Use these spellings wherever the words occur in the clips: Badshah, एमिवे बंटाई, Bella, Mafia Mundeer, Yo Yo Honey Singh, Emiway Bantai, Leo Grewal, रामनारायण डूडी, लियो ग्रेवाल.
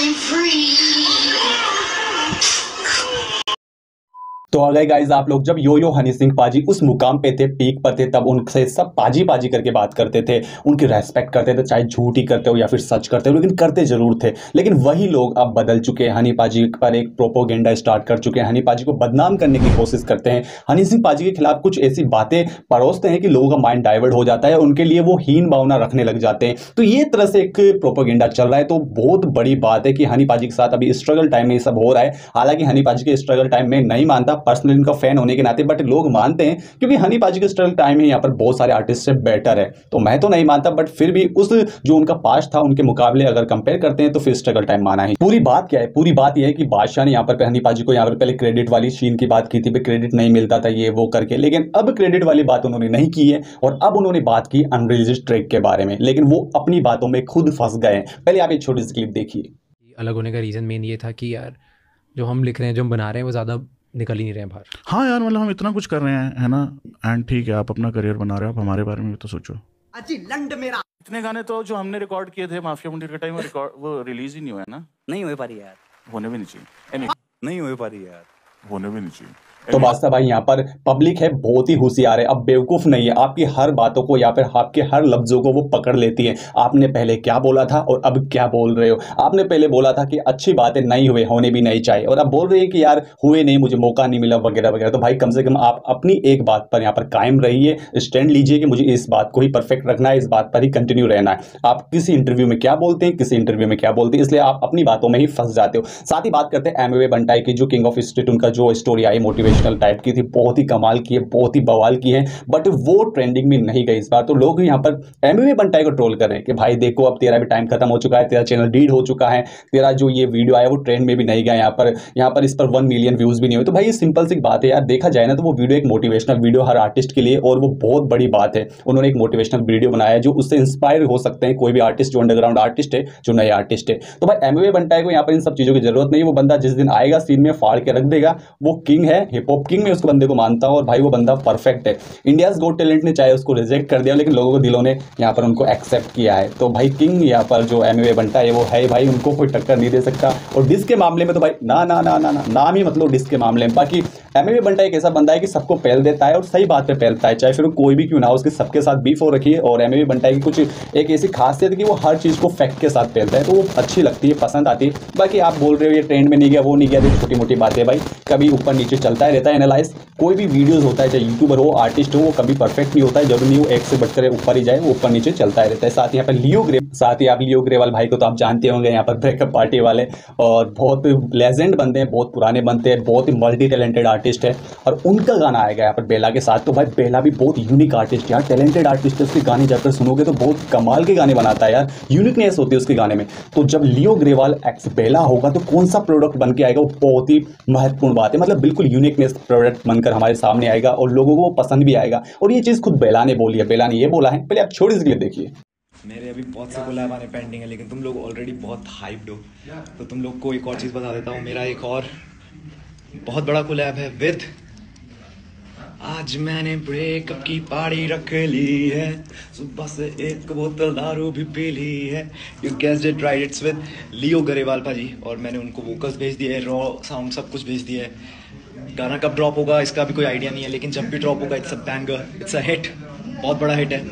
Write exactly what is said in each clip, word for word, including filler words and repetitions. I'm free. तो आ गए guys आप लोग, जब यो यो हनी सिंह पाजी उस मुकाम पे थे, पीक पर थे, तब उनसे सब पाजी पाजी करके बात करते थे, उनकी रेस्पेक्ट करते थे, चाहे झूठी करते हो या फिर सच करते हो, लेकिन करते ज़रूर थे। लेकिन वही लोग अब बदल चुके हैं, हनी पाजी पर एक प्रोपोगेंडा स्टार्ट कर चुके हैं, हनी पाजी को बदनाम करने की कोशिश करते हैं, हनी सिंह पाजी के खिलाफ कुछ ऐसी बातें परोसते हैं कि लोगों का माइंड डाइवर्ट हो जाता है, उनके लिए वो हीन भावना रखने लग जाते हैं। तो ये तरह से एक प्रोपोगेंडा चल रहा है। तो बहुत बड़ी बात है कि हनी पाजी के साथ अभी स्ट्रगल टाइम में ये सब हो रहा है। हालांकि हनी पाजी के स्ट्रगल टाइम में नहीं मानता पर्सनली इनका फैन होने के नाते, बट लोग मानते हैं क्योंकि हनी पाजी के स्ट्रगल टाइम में यहाँ पर बहुत सारे आर्टिस्ट से बेटर है। तो मैं तो नहीं मानता, बट फिर भी उस जो उनका पास्ट था उनके मुकाबले अगर कंपेयर करते हैं तो फिर स्ट्रगल टाइम माना है। पूरी बात क्या है, पूरी बात यह है कि बादशाह ने यहाँ पर हनी पाजी को यहाँ पर पहले क्रेडिट वाली सीन की बात की थी, क्रेडिट नहीं मिलता था ये वो करके, लेकिन अब क्रेडिट वाली बात उन्होंने नहीं की है। और अब उन्होंने बात की अनरिलीज्ड ट्रैक के बारे में, लेकिन वो अपनी बातों में खुद फंस गए। पहले आप एक छोटी सी क्लिप देखिए। अलग होने का रीजन मेन ये था कि यार जो हम लिख रहे हैं, जो हम बना रहे हैं, वो ज्यादा निकल ही नहीं रहे हैं बाहर। हाँ यार, मतलब हम इतना कुछ कर रहे हैं, है ना, एंड ठीक है आप अपना करियर बना रहे हो, आप हमारे बारे में तो सोचो। अजी लंड मेरा इतने गाने तो जो हमने रिकॉर्ड किए थे माफिया मुंडीर के टाइम, वो रिकॉर्ड वो रिलीज ही नहीं हुआ है ना। नहीं हो पा रही यार, होने भी नहीं चाहिए, नहीं हो पा रही यार, होने भी नहीं चाहिए। तो बादशाह भाई यहाँ पर पब्लिक है बहुत ही होशियार है, अब बेवकूफ़ नहीं है, आपकी हर बातों को या फिर आपके हर लफ्ज़ों को वो पकड़ लेती है। आपने पहले क्या बोला था और अब क्या बोल रहे हो। आपने पहले बोला था कि अच्छी बातें नहीं हुए, होने भी नहीं चाहिए, और अब बोल रही है कि यार हुए नहीं, मुझे मौका नहीं मिला वगैरह वगैरह। तो भाई कम से कम आप अपनी एक बात पर यहाँ पर कायम रहिए, स्टैंड लीजिए कि मुझे इस बात को ही परफेक्ट रखना है, इस बात पर ही कंटिन्यू रहना है। आप किसी इंटरव्यू में क्या बोलते हैं, किसी इंटरव्यू में क्या बोलते हैं, इसलिए आप अपनी बातों में ही फंस जाते हो। साथ ही बात करते हैं एमिवे बंटाई की, जो किंग ऑफ स्ट्रीट उनका जो स्टोरी आई मोटिवेशन टाइप की थी, बहुत ही कमाल की है, बहुत ही बवाल की है, बट वो ट्रेंडिंग में नहीं गई इस बार। तो लोग यहाँ पर एमिवे बंटाई को ट्रोल कर रहे हैं कि भाई देखो अब तेरा भी टाइम खत्म हो चुका है, तेरा चैनल डीड हो चुका है, तेरा जो ये वीडियो आया वो ट्रेंड में भी नहीं गया, यहाँ पर यहाँ पर इस पर वन मिलियन व्यूज भी नहीं हुए। तो भाई ये सिंपल सी बात है यार, देखा जाए ना तो वो वीडियो एक मोटिवेशनल वीडियो हर आर्टिस्ट के लिए, और वो बहुत बड़ी बात है। उन्होंने एक मोटिवेशनल वीडियो बनाया है जो उससे इंस्पायर हो सकते हैं कोई भी आर्टिस्ट, जो अंडरग्राउंड आर्टिस्ट है, जो नए आर्टिस्ट है। तो भाई एमिवे बंटाई को यहाँ पर इन सब चीज़ों की जरूरत नहीं है। वो बंदा जिस दिन आएगा सीन में फाड़ के रख देगा, वो किंग है, पॉप किंग में उसको बंदे को मानता हूं, और भाई वो बंदा परफेक्ट है। इंडियाज गॉट टैलेंट ने चाहे उसको रिजेक्ट कर दिया, लेकिन लोगों के दिलों ने यहाँ पर उनको एक्सेप्ट किया है। तो भाई किंग यहाँ पर जो एमिवे बंटा है वो है भाई, उनको कोई टक्कर नहीं दे सकता। और डिस के मामले में तो भाई ना ना ना ना ना नाम ही मतलब डिस के मामले में। बाकी एमिवे बंटा एक ऐसा बंदा है कि सबको पहल देता है और सही बात पे पहलता है, चाहे फिर कोई भी क्यों ना, उसके सबके साथ बीफ हो रखी है। और एमिवे बंटा की कुछ एक ऐसी खासियत कि वो हर चीज़ को फैक्ट के साथ पहलता है, तो वो अच्छी लगती है, पसंद आती है। बाकी आप बोल रहे हो ये ट्रेंड में नहीं गया, वो नहीं गया, छोटी मोटी बातें भाई कभी ऊपर नीचे चलता है रहता है। एनालाइज कोई भी वीडियोस होता है, चाहे यूट्यूबर हो, आर्टिस्ट हो, वो कभी परफेक्ट नहीं होता है, जब नहीं वो एक से बढ़कर ऊपर ही जाए, वो ऊपर नीचे चलता ही रहता है। साथ ही यहाँ पर लियो ग्रे साथ ही आप लियो ग्रेवाल भाई को तो आप जानते होंगे, यहाँ पर ब्रेकअप पार्टी वाले, और बहुत लेजेंड बनते हैं, बहुत पुराने बनते हैं, बहुत ही मल्टी टैलेंटेड आर्टिस्ट है, और उनका गाना आएगा यहाँ पर बेला के साथ। तो भाई बेला भी बहुत यूनिक आर्टिस्ट है यार, टैलेंटेड आर्टिस्ट है, उसके गाने जाकर सुनोगे तो बहुत कमाल के गाने बनाता है यार, यूनिकनेस होती है उसके गाने में। तो जब लियो ग्रेवाल एक्स बेला होगा तो कौन सा प्रोडक्ट बन के आएगा, वो बहुत ही महत्वपूर्ण बात है, मतलब बिल्कुल यूनिकनेस प्रोडक्ट बनकर हमारे सामने आएगा और लोगों को पसंद भी आएगा। और ये चीज़ खुद बेला ने बोली है, बेला ने ये बोला है। पहले आप छोड़ इसके लिए देखिए। मेरे अभी बहुत से कोलैब आने पेंडिंग है, लेकिन तुम लोग ऑलरेडी बहुत हाइप्ड हो, तो तुम लोग को एक और चीज़ बता देता हूँ, मेरा एक और बहुत बड़ा कोलैब है विद आज मैंने ब्रेकअप की पार्टी रख ली है, सुबह से एक बोतल दारू भी पी ली है, you guessed it right, it's with लियो ग्रेवाल भाजी। और मैंने उनको वोकल्स भेज दिए है, रॉ साउंड सब कुछ भेज दिया है। गाना कब ड्रॉप होगा इसका भी कोई आइडिया नहीं है, लेकिन जब भी ड्रॉप होगा it's a banger, it's a hit, बहुत बड़ा हिट है। I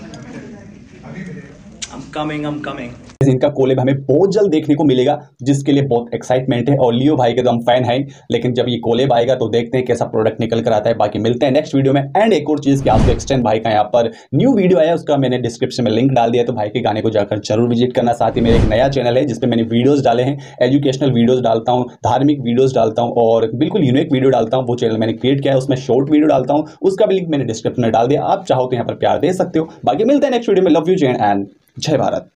am coming, I am coming. इनका कोलैब हमें बहुत जल्द देखने को मिलेगा, जिसके लिए बहुत एक्साइटमेंट है, और लियो भाई के तो हम फैन हैं, लेकिन जब ये कोलैब आएगा तो देखते हैं कैसा प्रोडक्ट निकल कर आता है। बाकी मिलते हैं नेक्स्ट वीडियो में। एंड एक और चीज़ कि आपको एक्सटेंड भाई का यहाँ पर न्यू वीडियो आया, उसका मैंने डिस्क्रिप्शन में लिंक डाल दिया, तो भाई के गाने को जाकर जरूर विजिट करना। साथ ही मेरा एक नया चैनल है जिसपे मैंने वीडियोज़ डाले हैं, एजुकेशनल वीडियोज़ डालता हूँ, धार्मिक वीडियोज़ डालता हूँ, और बिल्कुल यूनिक वीडियो डालता हूँ। वो चैनल मैंने क्रिएट किया है, उसमें शॉर्ट वीडियो डालता हूँ, उसका भी लिंक मैंने डिस्क्रिप्शन में डाल दिया, आप चाहो तो यहाँ पर प्यार दे सकते हो। बाकी मिलते हैं नेक्स्ट वीडियो में। लव यू जैन एंड जय भारत।